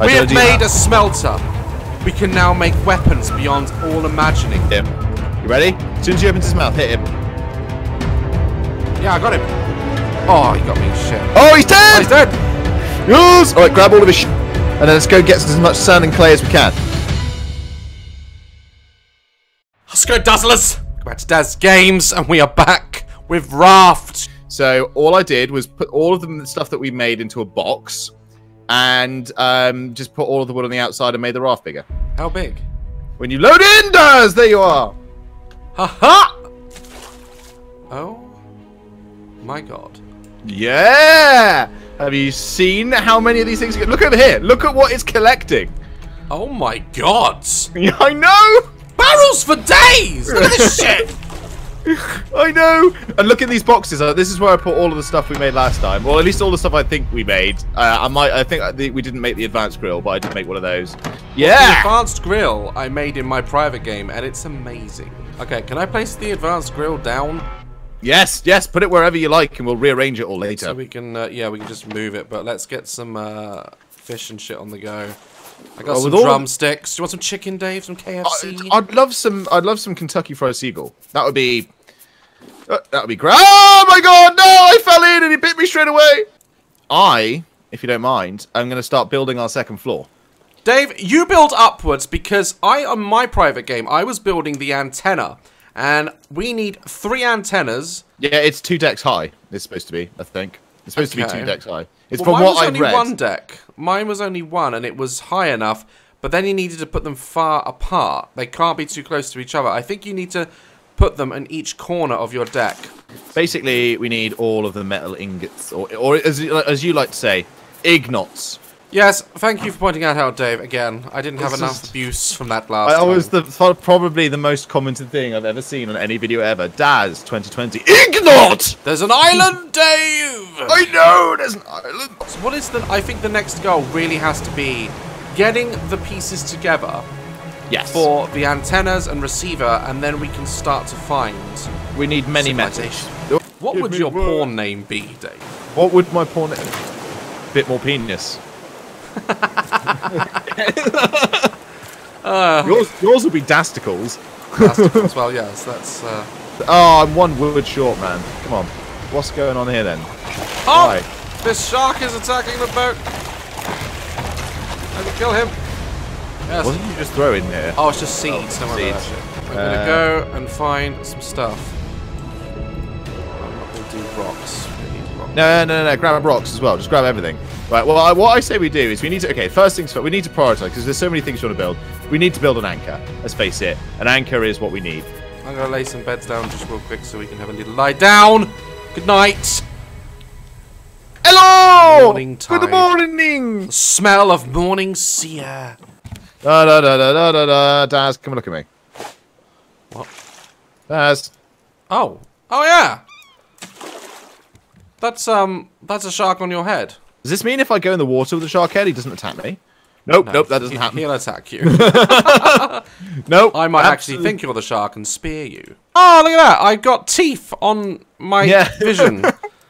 We have made a smelter. We can now make weapons beyond all imagining. Him. You ready? As soon as he opens his mouth, hit him. Yeah, I got him. Oh, he got me. Shit. Oh, he's dead! Oh, he's dead! Yes! Alright, grab all of his shit. And then let's go get as much sand and clay as we can. Let's go, Dazzlers! Go back to Daz Games, and we are back with Raft. So, all I did was put all of the stuff that we made into a box, and just put all of the wood on the outside and made the raft bigger. How big? When you load in, Daz! There you are! Ha-ha! Oh. My god. Yeah! Have you seen how many of these things? Look over here! Look at what it's collecting! Oh my god! Yeah, I know! Barrels for days! Look at this shit! I know! And look at these boxes. This is where I put all of the stuff we made last time. Well, at least all the stuff I think we made. I think we didn't make the advanced grill, but I did make one of those. Yeah! Well, the advanced grill I made in my private game, and it's amazing. Okay, can I place the advanced grill down? Yes, yes. Put it wherever you like, and we'll rearrange it all later. So we can, yeah, we can just move it. But let's get some fish and shit on the go. I got some drumsticks. Do you want some chicken, Dave? Some KFC? I'd love some. I'd love some Kentucky Fried Seagull. That would be. That would be great. Oh my god! No, I fell in and he bit me straight away. If you don't mind, I'm going to start building our second floor. Dave, you build upwards because on my private game, I was building the antenna. And we need 3 antennas. Yeah, it's 2 decks high. It's supposed to be, I think. It's supposed to be 2 decks high. It's from what I read. Mine was only 1 deck. Mine was only 1, and it was high enough. But then you needed to put them far apart. They can't be too close to each other. I think you need to put them in each corner of your deck. Basically, we need all of the metal ingots, or as you like to say, ignots. Yes, thank you for pointing out how, Dave, again, I didn't have enough abuse from that last time. That was probably the most commented thing I've ever seen on any video ever. Daz 2020. IGNOT! There's an island, Dave! I know, there's an island. So what is the... I think the next goal really has to be getting the pieces together. Yes. For the antennas and receiver, and then we can start to find... We need many methods. What would your porn name be, Dave? What would my porn name be? Bit more penis. Yours will be Dasticles. Dasticles, well, yes, that's... Oh, I'm 1 wood short, man. Come on. What's going on here, then? Oh! Right. This shark is attacking the boat. I can kill him. Yes. What did you just throw in here? Oh, it's just seeds. Don't worry about that shit. I'm going to go and find some stuff. I'm not going to do rocks. No, grab rocks as well. Just grab everything. Right, well, what I say we do is we need to... Okay, first things first, we need to prioritise, because there's so many things you want to build. We need to build an anchor. Let's face it. An anchor is what we need. I'm going to lay some beds down just real quick so we can have a little lie down. Good night. Hello! Morning time. Good morning. The smell of morning sea air. Daz, come and look at me. What? Daz. Oh. Oh, yeah. That's a shark on your head. Does this mean if I go in the water with a shark head, he doesn't attack me? Nope, nope, that doesn't happen. He'll attack you. Nope. I might actually think you're the shark and spear you. Oh, look at that! I've got teeth on my vision.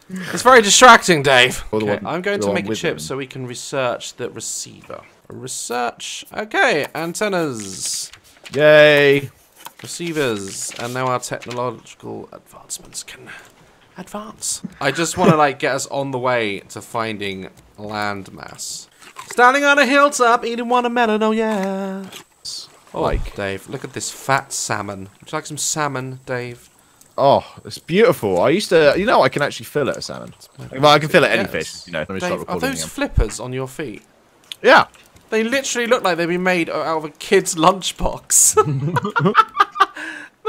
It's very distracting, Dave. Okay, I'm going to make a chip so we can research the receiver. Research. Okay, antennas. Yay. Receivers. And now our technological advancements can... advance. I just want to like get us on the way to finding landmass. Standing on a hilltop, eating watermelon. Oh yeah. Oh, like Dave, look at this fat salmon. Would you like some salmon, Dave? Oh, it's beautiful. I used to, you know, I can actually fillet a salmon. Well, I can fillet any fish. You know. Dave, are those flippers on your feet? Yeah. They literally look like they'd be made out of a kid's lunchbox.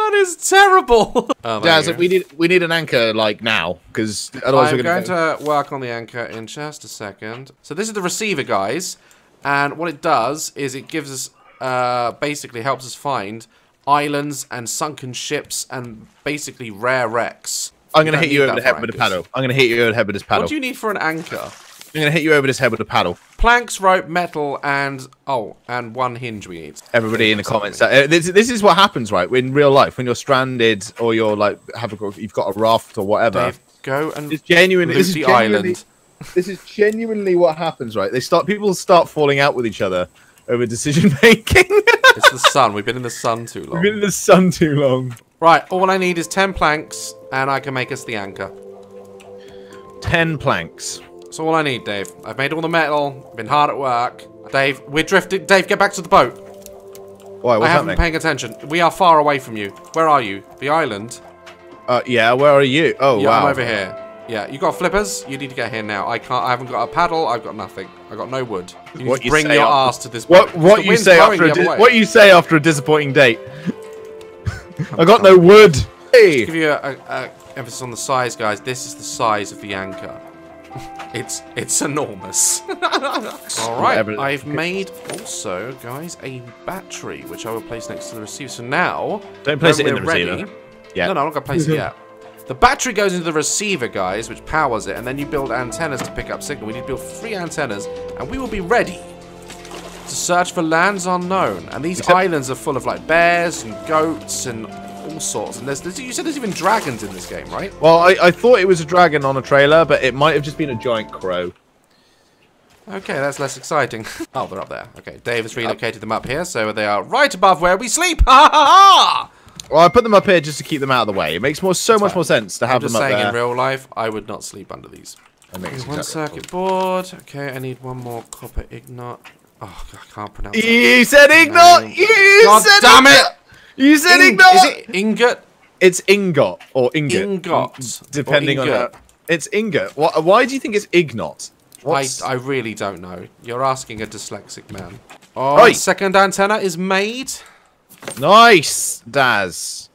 That is terrible. Oh, Daz, we need an anchor like now, because otherwise we're going to work on the anchor in just a second. So this is the receiver, guys, and what it does is it gives us basically helps us find islands and sunken ships and basically rare wrecks. I'm going to hit you over the head with a paddle. I'm going to hit you over the head with this paddle. What do you need for an anchor? I'm going to hit you over this head with a paddle. Planks, rope, metal, and... Oh, and 1 hinge we need. Everybody in the comments. This is what happens, right? In real life, when you're stranded or you're like... You've got a raft or whatever. Dave, go and... It's genuinely... This is the island. This is genuinely what happens, right? People start falling out with each other over decision making. It's the sun. We've been in the sun too long. We've been in the sun too long. Right, all I need is 10 planks, and I can make us the anchor. 10 planks. That's all I need, Dave. I've made all the metal. I've been hard at work. Dave, we're drifting. Dave, get back to the boat. Why? What's happening? I haven't been paying attention. We are far away from you. Where are you? The island. Yeah. Where are you? Oh, yeah, wow. I'm over here. Yeah, you got flippers? You need to get here now. I can't. I haven't got a paddle. I've got nothing. I got no wood. You need to bring your ass to this boat. What you say after a disappointing date? I got no wood. Hey. Just give you a emphasis on the size, guys. This is the size of the anchor. It's enormous. All right, I've made also, guys, a battery which I will place next to the receiver. So now, don't place it in the receiver. Yeah. No, I'm not gonna place it yet. The battery goes into the receiver, guys, which powers it, and then you build antennas to pick up signal. We need to build 3 antennas, and we will be ready to search for lands unknown. And these islands are full of, like, bears and goats and all sorts. And there's, you said there's even dragons in this game, right? Well, I thought it was a dragon on a trailer, but it might have just been a giant crow. Okay, that's less exciting. Oh, they're up there. Okay, Dave has relocated them up here, so they are right above where we sleep. Ha ha ha! Well, I put them up here just to keep them out of the way. It makes so much more sense to have them up there. I'm just saying, in real life, I would not sleep under these. One circuit board. Okay, I need one more copper ignot. Oh, God, I can't pronounce it. You said ignot! You said damn it! You said ignot! Is it ingot? It's ingot or ingot. Ingot. Depending on it. It's ingot. Why do you think it's ignot? I really don't know. You're asking a dyslexic man. Oh, right. Second antenna is made. Nice, Daz.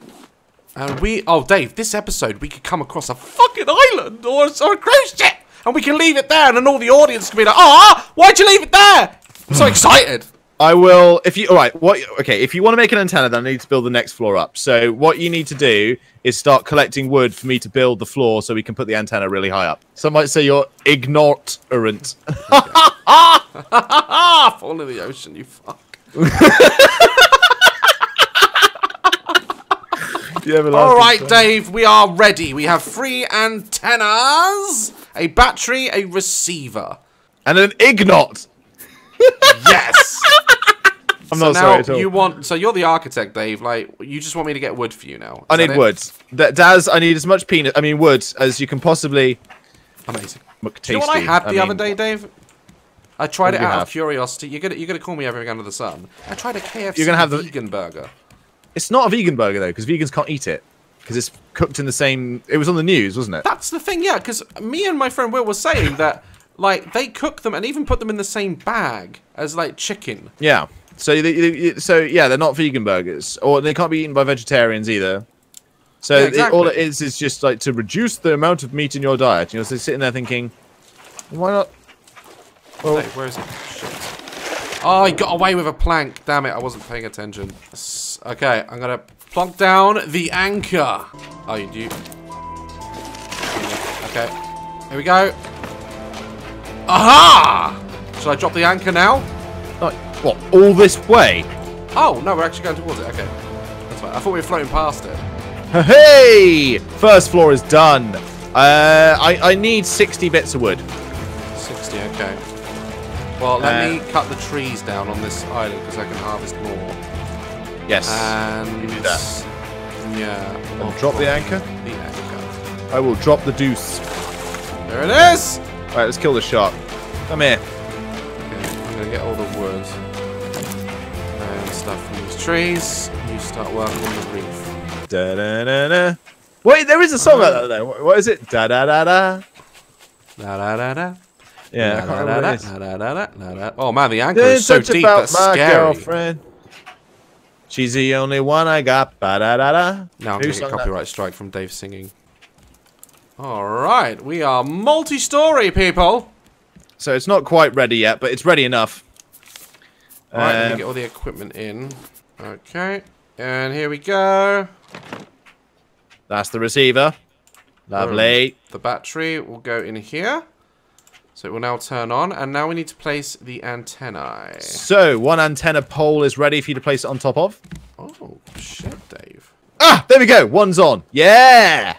And Dave, this episode we could come across a fucking island or a cruise ship, and we can leave it there, and then all the audience can be like, "Ah, why'd you leave it there?" I'm so excited. I will. If you want to make an antenna, then I need to build the next floor up. So what you need to do is start collecting wood for me to build the floor, so we can put the antenna really high up. Some might say you're ignorant. Fall in the ocean, you fuck. Alright, Dave, we are ready. We have 3 antennas, a battery, a receiver. And an ignot. Yes. I'm not sorry at all. So you're the architect, Dave. Like, you just want me to get wood for you now. I need wood. Daz, I need as much wood as you can possibly. Amazing. Do you know what I had the other day, Dave? I tried it out of curiosity. You're gonna call me everything under the sun. I tried a KFC vegan burger. It's not a vegan burger, though, because vegans can't eat it. Because it's cooked in the same... It was on the news, wasn't it? That's the thing, yeah, because me and my friend Will were saying that, like, they cook them and even put them in the same bag as, like, chicken. Yeah. So, they're not vegan burgers. Or they can't be eaten by vegetarians, either. So, yeah, exactly. All it is just, like, to reduce the amount of meat in your diet. You know, so sitting there thinking, why not... Well, hey, where is it? Shit. Oh, I got away with a plank. Damn it, I wasn't paying attention. Okay, I'm gonna plonk down the anchor. Oh, you do. Okay, here we go. Aha! Should I drop the anchor now? Like, what, all this way? Oh, no, we're actually going towards it. Okay, that's fine. I thought we were floating past it. Hey! First floor is done. I need 60 bits of wood. 60, okay. Well, let me cut the trees down on this island because I can harvest more. Yes. And you do that. Yeah. I'll drop the anchor. The anchor. I will drop the deuce. There it is. All right, let's kill the shark. Come here. Okay, I'm gonna get all the wood and stuff from these trees. You start working on the reef. Da da da da. Wait, there is a song about that though. What is it? Da da da da. Da da da da. Yeah. Oh man, the anchor is so deep. That's scary. She's the only one I got. Now I'm gonna get a copyright strike from Dave singing. All right, we are multi-story people. So it's not quite ready yet, but it's ready enough. All right, let me get all the equipment in. Okay, and here we go. That's the receiver. Lovely. The battery will go in here. So it will now turn on, and now we need to place the antennae. So, one antenna pole is ready for you to place it on top of. Oh, shit, Dave. Ah, there we go. One's on. Yeah!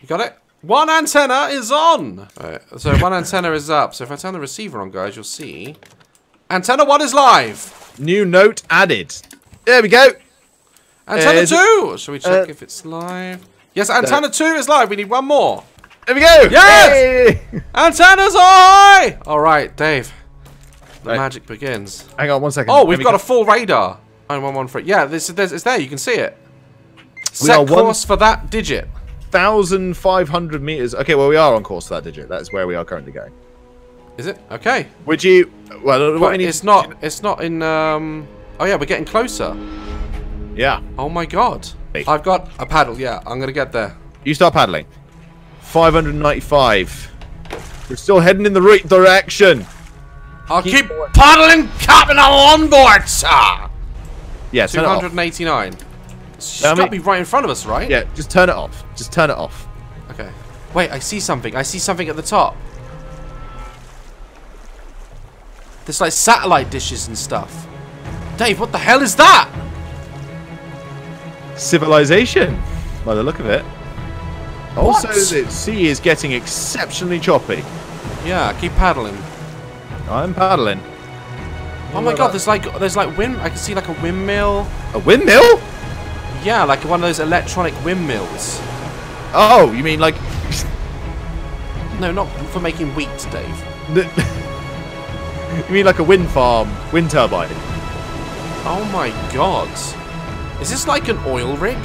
You got it? One antenna is on! Alright, so one antenna is up. So if I turn the receiver on, guys, you'll see. Antenna 1 is live! New note added. There we go! Antenna 2! Shall we check if it's live? Yes, antenna 2 is live. We need one more. There we go! Yes! Hey! Antenna's high! Alright, Dave. The magic begins. Hang on one second. Oh, we've got a full radar. 9113. Yeah, it's there. You can see it. Set course for that digit. 1,500 meters. Okay, well, we are on course for that digit. That's where we are currently going. Is it? Okay. Would you... Well, what we need it's not in... Oh, yeah, we're getting closer. Yeah. Oh, my God. Hey. I've got a paddle. Yeah, I'm going to get there. You start paddling. 595. We're still heading in the right direction. I'll keep paddling, Captain. I'm on board, sir. Yeah, 289. It's just got to be right in front of us, right? Yeah, just turn it off. Just turn it off. Okay. Wait, I see something. I see something at the top. There's like satellite dishes and stuff. Dave, what the hell is that? Civilization, by the look of it. Also, the sea is getting exceptionally choppy. Yeah, keep paddling. I'm paddling. Oh my God, there's like wind. I can see like a windmill. A windmill? Yeah, like one of those electronic windmills. Oh, you mean like? No, not for making wheat, Dave. You mean like a wind farm, wind turbine? Oh my God. Is this like an oil rig?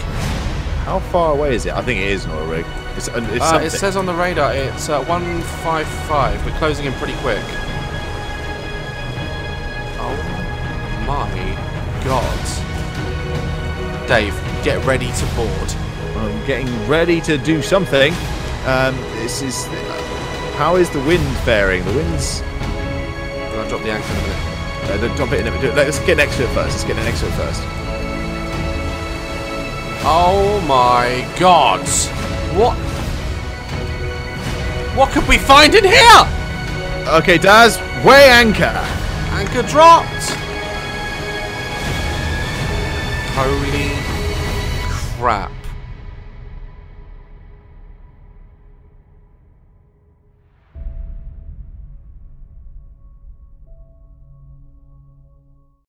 How far away is it? I think it is an oil rig. It's it says on the radar it's 155. We're closing in pretty quick. Oh my God. Dave, get ready to board. I'm getting ready to do something. This is... How is the wind faring? The wind's... I'll drop the anchor in a minute. No, don't drop it in a minute. Let's get next to it first. Let's get next to it first. Oh my God! What? What could we find in here? Okay, Daz, weigh anchor. Anchor dropped. Holy crap!